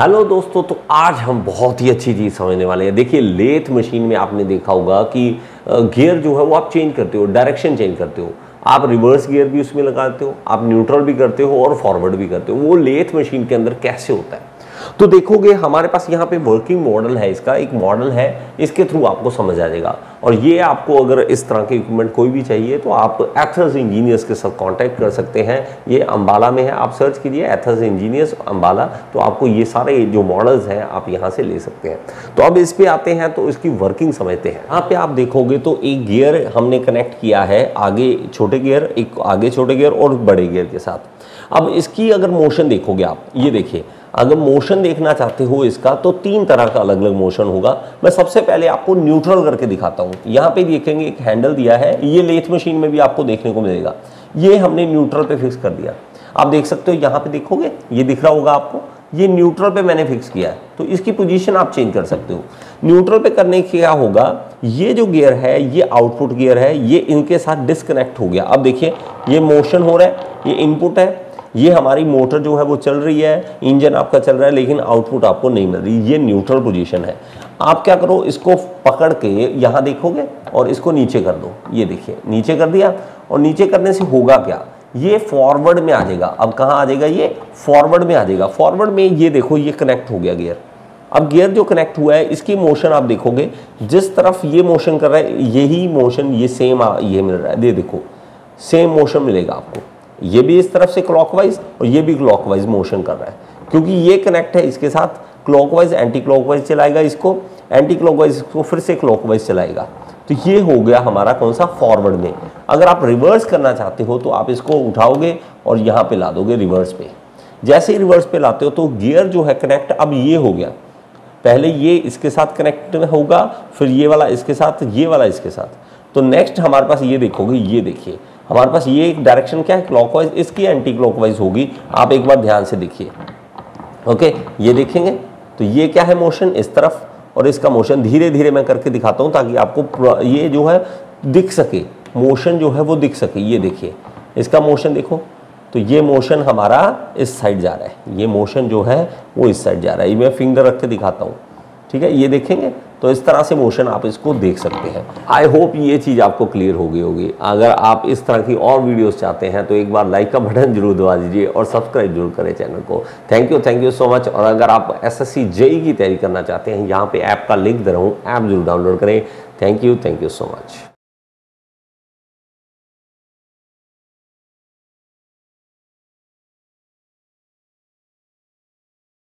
Hello दोस्तों, तो आज हम बहुत ही अच्छी चीज़ समझने वाले हैं। देखिए, लेथ मशीन में आपने देखा होगा कि गियर जो है वो आप चेंज करते हो, डायरेक्शन चेंज करते हो, आप रिवर्स गियर भी उसमें लगाते हो, आप न्यूट्रल भी करते हो और फॉरवर्ड भी करते हो। वो लेथ मशीन के अंदर कैसे होता है तो देखोगे हमारे पास यहाँ पे वर्किंग मॉडल है, इसका एक मॉडल है, इसके थ्रू आपको समझ आ जाएगा। और ये आपको अगर इस तरह के इक्विपमेंट कोई भी चाहिए तो आप एथर्स इंजीनियर्स के साथ कांटेक्ट कर सकते हैं। ये अम्बाला में है, आप सर्च कीजिए एथर्स इंजीनियर्स अम्बाला, तो आपको ये सारे जो मॉडल्स हैं आप यहाँ से ले सकते हैं। तो अब इस पे आते हैं तो इसकी वर्किंग समझते हैं। यहाँ पे आप देखोगे तो एक गियर हमने कनेक्ट किया है, आगे छोटे गियर, एक आगे छोटे गियर और बड़े गियर के साथ। अब इसकी अगर मोशन देखोगे आप, ये देखिए, अगर मोशन देखना चाहते हो इसका तो तीन तरह का अलग अलग मोशन होगा। मैं सबसे पहले आपको न्यूट्रल करके दिखाता हूँ। यहाँ पे देखेंगे एक हैंडल दिया है, ये लेथ मशीन में भी आपको देखने को मिलेगा। ये हमने न्यूट्रल पे फिक्स कर दिया, आप देख सकते हो यहाँ पे देखोगे, ये दिख रहा होगा आपको, ये न्यूट्रल पे मैंने फिक्स किया है। तो इसकी पोजीशन आप चेंज कर सकते हो। न्यूट्रल पे करने क्या होगा, ये जो गियर है ये आउटपुट गियर है, ये इनके साथ डिसकनेक्ट हो गया। अब देखिए ये मोशन हो रहा है, ये इनपुट है, ये हमारी मोटर जो है वो चल रही है, इंजन आपका चल रहा है, लेकिन आउटपुट आपको नहीं मिल रही। ये न्यूट्रल पोजीशन है। आप क्या करो, इसको पकड़ के यहाँ देखोगे और इसको नीचे कर दो। ये देखिए नीचे कर दिया, और नीचे करने से होगा क्या, ये फॉरवर्ड में आ जाएगा। अब कहाँ आ जाएगा, ये फॉरवर्ड में आ जाएगा। फॉरवर्ड में ये देखो ये कनेक्ट हो गया गियर। अब गियर जो कनेक्ट हुआ है इसकी मोशन आप देखोगे, जिस तरफ ये मोशन कर रहा है यही मोशन, ये सेम ये मिल रहा है, ये देखो सेम मोशन मिलेगा आपको। ये भी इस तरफ से क्लॉकवाइज और ये भी क्लॉकवाइज मोशन कर रहा है, क्योंकि ये कनेक्ट है इसके साथ। क्लॉकवाइज एंटी क्लॉकवाइज चलाएगा इसको, एंटी क्लॉकवाइज इसको, फिर से क्लॉकवाइज चलाएगा। तो ये हो गया हमारा कौन सा, फॉरवर्ड में। अगर आप रिवर्स करना चाहते हो तो आप इसको उठाओगे और यहाँ पे ला दोगे रिवर्स पे। जैसे ही रिवर्स पे लाते हो तो गियर जो है कनेक्ट, अब ये हो गया, पहले ये इसके साथ कनेक्ट होगा, फिर ये वाला इसके साथ, ये वाला इसके साथ। तो नेक्स्ट हमारे पास ये देखोगे, ये देखिए हमारे पास ये एक डायरेक्शन क्या है, क्लॉकवाइज, इसकी एंटी क्लॉकवाइज होगी। आप एक बार ध्यान से देखिए, ओके, ये देखेंगे तो ये क्या है मोशन इस तरफ, और इसका मोशन धीरे धीरे मैं करके दिखाता हूँ ताकि आपको ये जो है दिख सके, मोशन जो है वो दिख सके। ये देखिए इसका मोशन देखो, तो ये मोशन हमारा इस साइड जा रहा है, ये मोशन जो है वो इस साइड जा रहा है। ये मैं फिंगर रख के दिखाता हूँ, ठीक है, ये देखेंगे तो इस तरह से मोशन आप इसको देख सकते हैं। आई होप ये चीज़ आपको क्लियर हो गई होगी। अगर आप इस तरह की और वीडियोस चाहते हैं तो एक बार लाइक का बटन जरूर दबा दीजिए और सब्सक्राइब जरूर करें चैनल को। Thank you so much. और अगर आप एसएससी जेई की तैयारी करना चाहते हैं, यहाँ पे ऐप का लिंक दे रहा हूँ, ऐप जरूर डाउनलोड करें। Thank you so much.